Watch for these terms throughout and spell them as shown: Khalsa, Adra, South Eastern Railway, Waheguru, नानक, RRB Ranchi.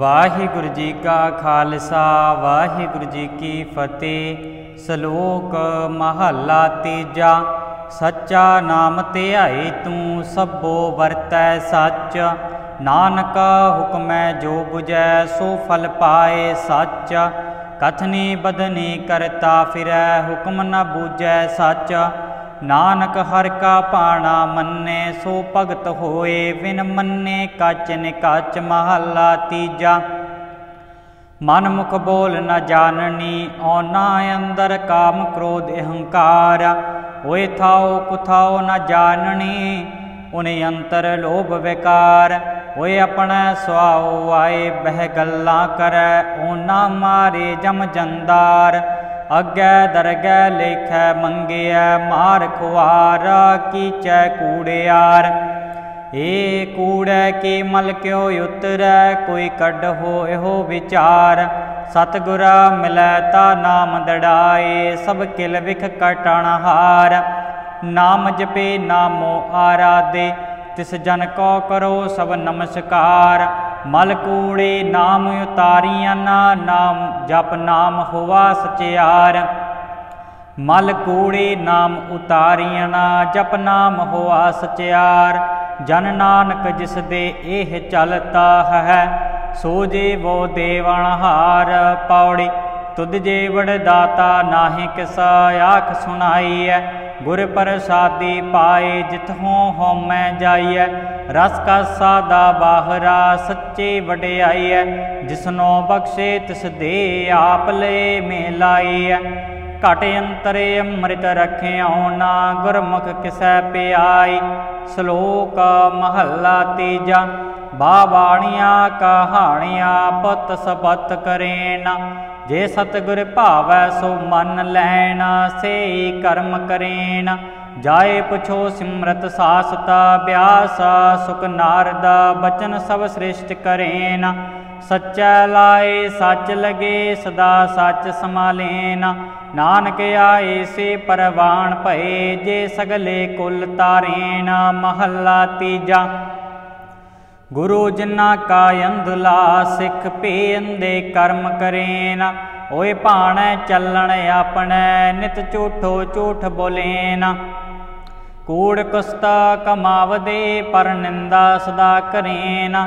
वाहिगुरु जी का खालसा वाहिगुरु जी की फतेह। श्लोक महला तीजा। सच्चा नाम ध्याए तू सबो वरतै सच। नानक हुक्म जो बुझै सो फल पाए सच। कथनी बदनी करता फिरै हुक्म न बूझै सच। नानक हर का पाणा मन्ने सो भगत होए बिन मन्ने। काच निकाच महला तीजा। मन मुख बोल न जाननी औना अंदर काम क्रोध अहंकार। ओए थाओ कुथाओ न जाननी उन्हें अंतर लोभ विकार। ओए अपना स्वाओ आए बह गल्ला करै ओना मारे जम जंदार। अगै दरगै लेखै मंगै मार खुआरा कीचै कूड़ियार। ए कूड़े की मल क्यों उतरै कोई कढ़ हो एहो विचार। सतगुरा मिलै ता नाम दड़ाए सब किल विख कटणहार। नाम जपे नामो आराधे तिस जन को करो सब नमस्कार। मल कूड़े नाम उतारिया ना नाम जप नाम हुआ सचियार। मल कूड़े नाम उतारिया ना जप नाम हुआ सचियार। जन नानक जिस दे एह चलता है सो जे वो देवणहार। पौड़ी तुद जे वड़दाता नाहि किसा आख सुनाई है। गुर प्रसादी पाए जितहों होमै जाइए। रस का सादा बाहरा सच्चे वड्याई है। जिसनो बख्शे तिस दे आप ले मिलाई है। घट अंतरे अमृत रखियो ना गुरमुख किसै प्याई। श्लोक महला तीजा। बाबाणियाँ कहाणियाँ पत सबत करेना। जे सतगुर भावै सो मन लैना से कर्म करेना। जाए पुछो सिमरत सासता ब्यासा सुख नारदा बचन सब श्रेष्ठ करेना। सच्चा लाए सच लगे सदा सच समालेना। नानक आए से परवान भये जे सगले कुल तारेना। महला तीजा। गुरु जिन्ना का अंधला सिख पेंदे कर्म करेना। ओए भाणै चलण अपने नित झूठो झूठ बोलेना। कूड़ कुस्ता कमावदे पर निंदा सदा करेना।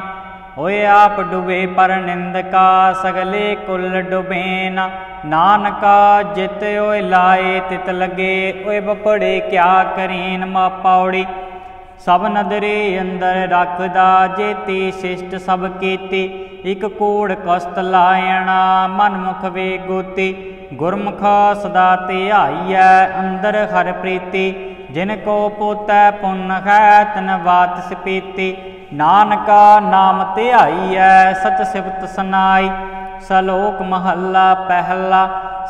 ओए आप डुबे पर निंदका सगले कुल डुबेना। नानका जित ओए लाए तित लगे ओए बपड़े क्या करेन। मा पौड़ी सब नदरे अंदर रखदा जेती शिष्ट सब कीती। इक कूड़ कस्त लायणा मनमुख वे गोती। गुरमुख सदा ध्याई है अंदर हर प्रीति। जिनको पोतै पुन है तिन वात सपीति। नानका नाम ध्याई है सच सिवत सुनाई। श्लोक महला पहला।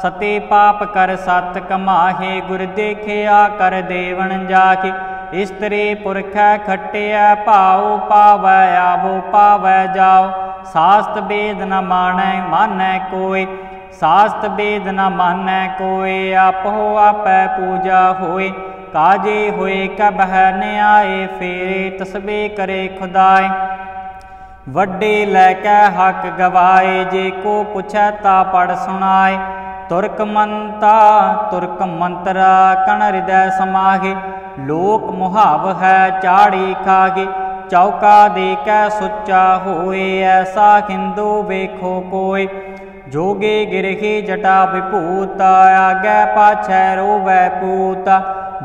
सते पाप कर सत कमाहे गुर देखिया कर देवन जाके। स्त्री पुरख खटिया भाओ पावै आवो पावै जाओ। सास्त वेद न मानै मानै कोय सास्त वेद न मानै कोय। आपो आपै पूजा होय काजे होय कबह न्याय। फेरे तस्बे करे खुदाए वड्डे लैके हक गवाए। जे को पुछै ता पढ़ सुनाए। तुर्कमंता तुर्क मंत्रा कण हृदय समागे। लोक मुहाव है चाड़ी खागे। चौका देकै सुच्चा होए ऐसा हिंदू वेखो कोय। जोगे गिरही जटा विभूता आगे पाछै रोवै पूता।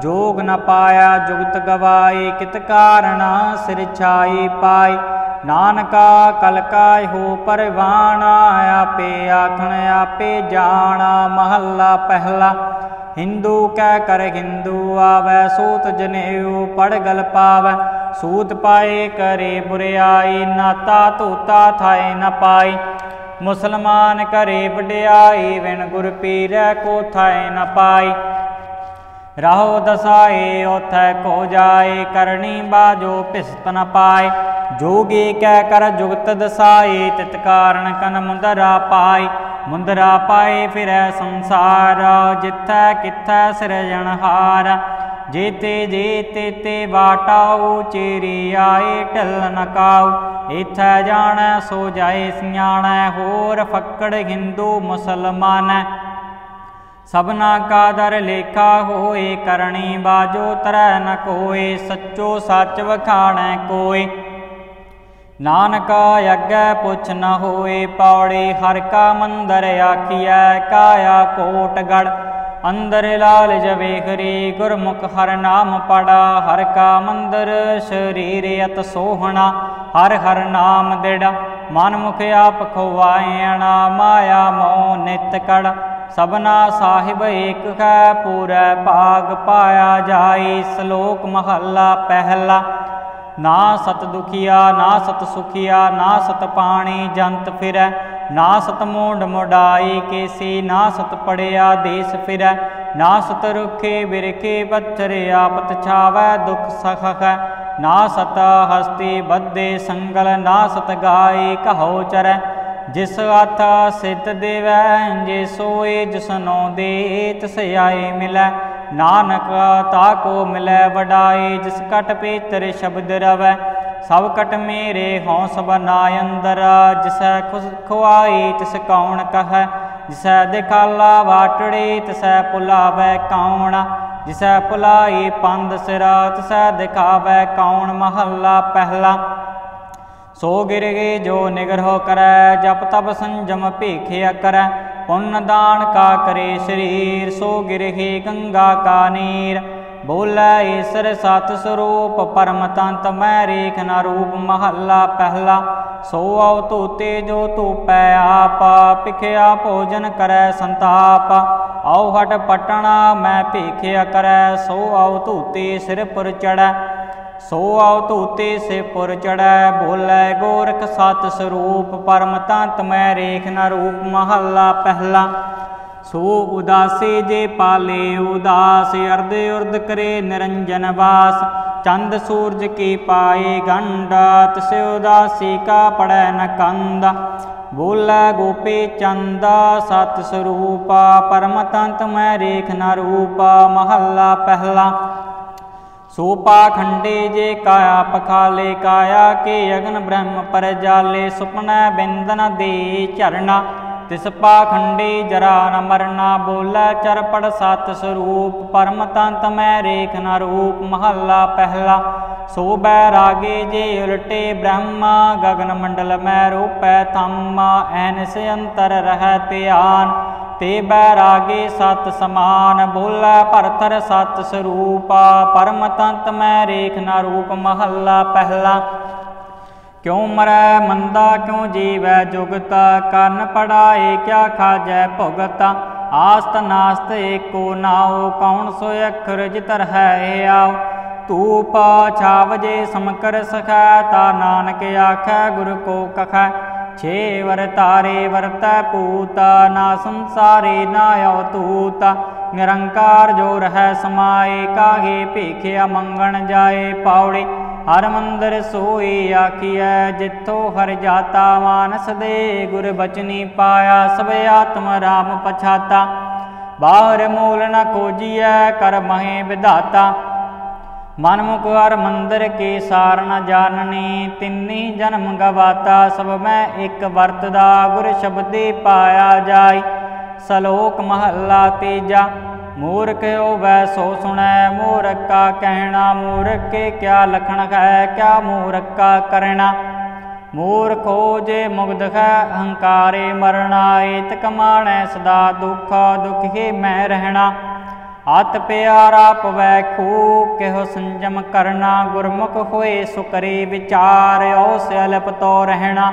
जोग न पाया जुगत गवाए कित कारणा सिर छाई पाई। नानका कलकाय हो परवाना आपे आखण आपे जाना। महला पहला। हिंदू कह कर हिंदू आवै सूत जनेऊ पड़ गल पावै। सूत पाए करे बुरियाई नाता तूता थाए न पाई। मुसलमान करे वड्याई बिन गुर पीर को थाए न पाई। राहो दसाए ओथै को जाए करणी बाजो पिसत न पाए। जोगी कह कर जुगत दसाए तित कारण कन मुंदरा पाए फिरै संसार। जिथै किथै सिरजणहार जेते जेते ते वाटाओ चेरी आए टल नकाओ। इत्थै जाणै सो जाए सियाणै, होर फक्कड़ हिंदू मुसलमान। सबना का दर लेखा होए, करणी बाजो तरै न कोए, सच्चो सच वखाणै कोए। नानका अग्गै पुछ न होए, पौड़ी हर का मंदर आखिया, काया कोटगढ़ अंदर लाल जवेहरी, गुरमुख हर नाम पड़ा, हर का मंदर शरीर अत सोहना, हर हर नाम देड़ा, मनमुख आप खुवायणा, माया मोह नित कड़। सबना साहिब एक है पूरा भाग पाया जाए, श्लोक महला पहला। ना सत दुखिया ना सत सुखिया, ना सत पाणी जंत फिरै, ना सत मूंड मुडाई केसी, ना सत पड़िया देस फिरै, ना सत रुखे बिरखे बचर आपत छावै दुख सखै, ना सत हस्ती बद्धे संगल, ना सत गाय कहो चरै। जिस हथ सित देवै जे सोए, जिसनो दे तिस आए मिलै, नानक ताको मिलै वडाए, जिस कट पे तेरे शब्द रवै, सब कट मेरे हों सब नाय अंदर। जिसै खुश खुआई तिस कौन कहै, जिसै दिखाला वाटड़े तिसै पुलावै कौन, जिसै पुलाई पंद सिरा तिसै दिखावै कौन। महला पहला। सो गिरगे जो निगरहो करै, जप तप संजम भीखिया करै, पुण्य दान का करे शरीर, सो गिरहे गंगा का नीर। बोलै ईसर सत स्वरूप, परम तंत मैं रेख न रूप। महला पहला। सो आओ तूते जो तूपै आप, भिखिया भोजन करै संताप, आओ हट पटना मैं भीखिया करै, सो आओ तूते सिर पुर चढ़ै। सो आओ तूते से पुर चढ़ै, बोलै गोरख सत स्वरूप, परम तंत मैं रेख न रूप। महला पहला। सो उदासी जे पाले उदास, अर्ध उर्द करे निरंजन वास, चंद सूरज की पाए गंड, तिस उदासी का पड़ै न कंद। बोलै गोपी चंदा सत स्वरूप, परम तंत मैं रेख न रूप। महला पहला। सो पाखंडे जे काया पखाले, काया के अग्न ब्रह्म पर जाले, सुपना बिंदन दे चरना, तिस पाखंडे जरा न मरना। बोला चरपड़ सत स्वरूप, परम तंत मैं रेख न रूप। महला पहला। सो बैरागे जे उलटे ब्रह्मा, गगन मंडल मैं रूपै थामा, ऐन से अंतर रह त्यान, ते बैरागे सत समान। बोला परतर सत स्वरूप, परम तंत मैं रेख न रूप। महला पहला। क्यों मरै मंदा क्यों जीवै जुगता, कन पड़ाए क्या खाजै भुगता, आस्त नास्त एको नाओ, कौन सो अखर जितर है आओ। धूप छावजे समकर सखै, ता नानक आखै गुरु को कखै, छे वर तारे वरतै पूता, ना संसारे ना अवतूता, निरंकार जो रहै समाए, काहे भीखिया मंगण जाए। पावड़े हर मंदर सोई आखिया, जिथो हर जाता मानस दे, गुर बचनी पाया सब आत्म राम पछाता। बाहर मूल न खोजिया कर महे विधाता, मनमुख हर मंदिर के सार न जाननी, तिन्नी जन्म गवाता सब मैं एक वर्तदा, गुर शब्दे पाया जाय। सलोक महला तीजा। मूर्ख हो वै सो सुनै, मूर्ख का कहना मूर्ख के क्या लखन है, क्या मूर्ख का करना। मूर्ख हो जे मुग्ध है अहंकारे मरना, एत कमाणै सदा दुख, दुख ही मैं रहना। आत प्यारा पवै खूब कहो संजम करना, गुरमुख होए सुकरे विचार, औस अलप तो रहना।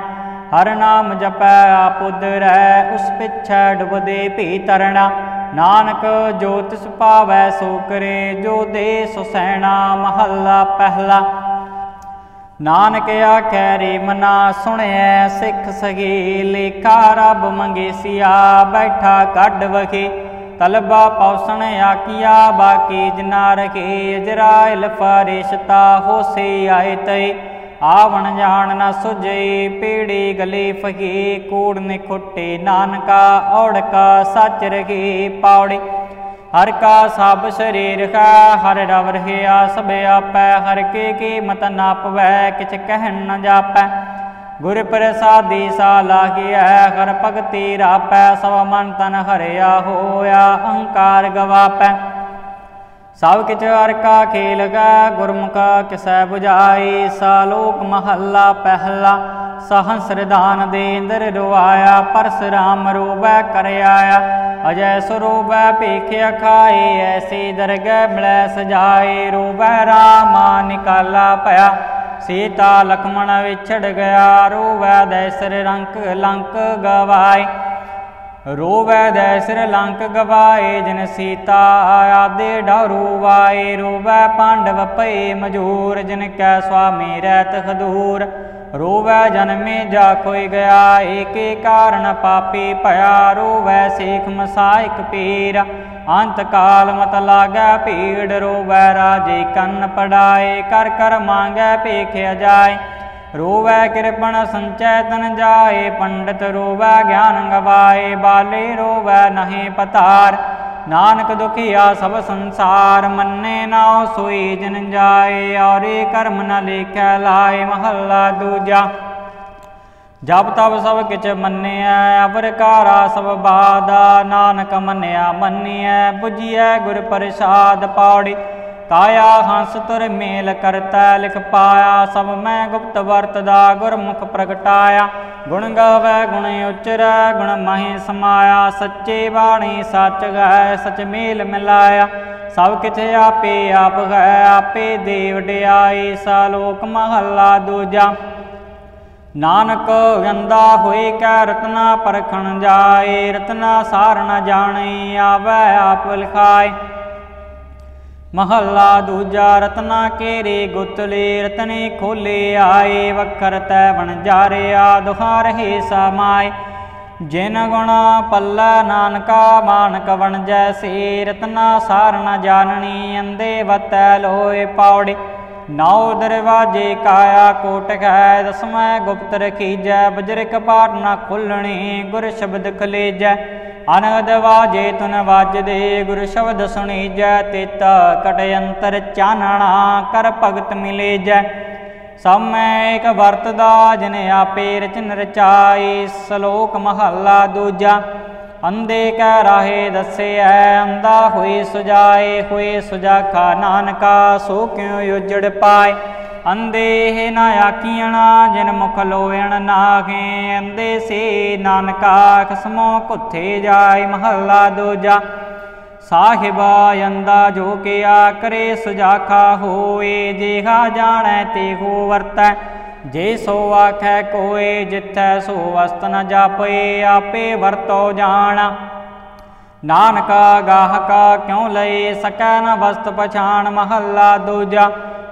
हर नाम जपै आप उदरै, उस पिछै डुबदे भी तरना, नानक जो तिस पावै सो करे, जो दे सो सैना। महला पहला। नानक आखै रे मना सुणिया सिख सगे, लेखा रब मंगेसिया बैठा कढ वखे, तलबा पौसण आकिया बाकी जना रखे, इजराइल फरिश्ता होसे आए तय, आवन जान न सुझे पेड़े गले फगे, कूड़ ने खुटे नानका औड़का सच रखे। पावड़े हर का सब शरीर का, हर रव रहे सब आपै, हर के मत नापवै किछ कहन न जापै, गुर प्रसादी सालाहिया हर भगति रापै सब मन तन हरिया होया अहंकार गवापै सब किच हर का खेल गै गुरमुख किसै बुझाई सालोक महला पहला सहंस दान देंद्र रुआया परशुराम रोबै कर आया अजय स्वरूपै भीख्या खाए ऐसी दरगह मिलै सजाए रोबै रामा निकाला पया सीता लक्ष्मण विछड़ गया रोवै दैसर लंक लंक गवाए रोवै दैसर लंक गवाए जिन सीता आदे डरूवाए रोवै पांडव पय मजूर जिन कै स्वामी रहत खदूर रोवै जन्मे जा खोई गया एक कारण पापी पया रोवै सीख मसाइक पीर अंत काल मत लागै भीड़ रोवै राजे कन्न पड़ाए कर कर मांगै पेख्या जाए रोवै कृपण संचै तन जाए पंडित रोवै ज्ञान गवाए बाले रोवै नहीं पतार नानक दुखिया सब संसार मन्ने नाओ सोई जन जाए और कर्म न लेखै लाए महला दूजा जब तब सब किच मन्या अबरकारा सब बाधा नानक मन्या मन्या बुझिया गुर प्रसाद पौड़ी ताया हंस तुर मेल करता लिख पाया सब मैं गुप्त वर्तदा गुरमुख प्रगटाया गुण गावै गुण उचरै गुण महि समाया सच्चे वाणी सच गै सच मेल मिलाया सब किच आपे आप गै आपे देव डयाई सालोक महला दूजा नानक गंदा होए कै रत्ना परखण जाए रत्ना सार न जाने आवै आप लिखाए महला दूजा रत्ना केरे गुतले रतने खोले आए वक्र तै बन जा रे आ दुहार हे समाए जिन गुण पल्ला नानका मानक बन जैसे रत्ना सार न जाननी अंधे वतै लोए पौड़े नौ दरवाजे काया कोट है दसमय गुप्त रखीजै बजर कपाट न खुलने गुर शब्द खलेजै अनगद वाजे तुन वाजदे गुर शब्द सुनीजै तित कट अंतर चानणा कर भगत मिलेजै सब मैं एक वर्तदा जिन आपे रचन रचाई सलोक महला दूजा अंधे कै राहे दसे अंधा हुए सुजाखा नानका सो क्यों उजड़ पाए अंधे न आखियणा जिन मुख लोयण नागे अंधे से नानका खसमो कुथे जाए महला दूजा साहिबा अंधा जो किया करे सुजाखा होए जेहा जाने ते हो वरतै जे सो आखै कोए जिथै सो वस्त न जापे आपे वरतो जाना नानका गाहका क्यों लए सकै न वस्त पछाण महला दूजा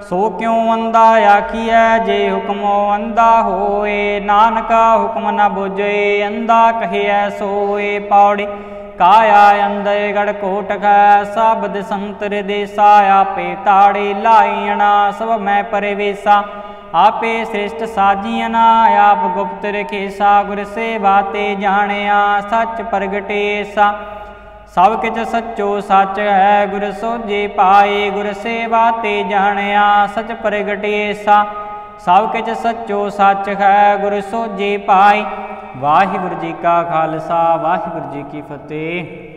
सो क्यों अंधा आखिया जे हुक्मो अंधा होए नानका हुक्म न बुझे अंधा कहिया सोए पौड़ी काया अंधे गढ़ कोट खै सब दिसंतर देसा आपे ताड़ी लाइणा सब मैं परिवेसा आपे श्रेष्ठ साजियना आप गुप्त रखेसा गुर सेवा ते जाणिया सच प्रगटेसा सब किच सचो सच है गुर सोझे पाए गुर सेवा ते जाणिया सच प्रगटेसा सब किच सचो सच है गुर सोझे पाए वाहिगुरु जी का खालसा वाहिगुरु जी की फतेह।